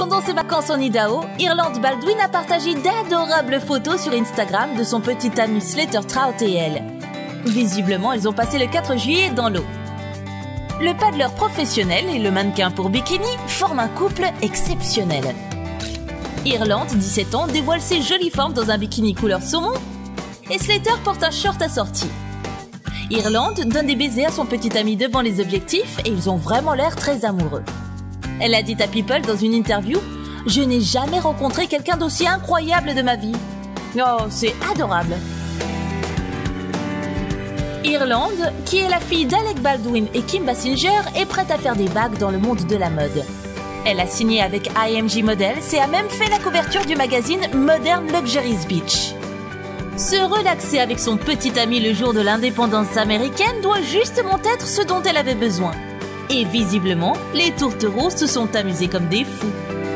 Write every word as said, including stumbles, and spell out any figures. Pendant ses vacances en Idaho, Ireland Baldwin a partagé d'adorables photos sur Instagram de son petit ami Slater Trout et elle. Visiblement, ils ont passé le quatre juillet dans l'eau. Le paddler professionnel et le mannequin pour bikini forment un couple exceptionnel. Ireland, dix-sept ans, dévoile ses jolies formes dans un bikini couleur saumon et Slater porte un short assorti. Ireland donne des baisers à son petit ami devant les objectifs et ils ont vraiment l'air très amoureux. Elle a dit à People dans une interview « Je n'ai jamais rencontré quelqu'un d'aussi incroyable de ma vie. » Oh, c'est adorable. Ireland, qui est la fille d'Alec Baldwin et Kim Basinger, est prête à faire des vagues dans le monde de la mode. Elle a signé avec I M G Models et a même fait la couverture du magazine Modern Luxury's Beach. Se relaxer avec son petit ami le jour de l'indépendance américaine doit justement être ce dont elle avait besoin. Et visiblement, les tourtereaux se sont amusés comme des fous.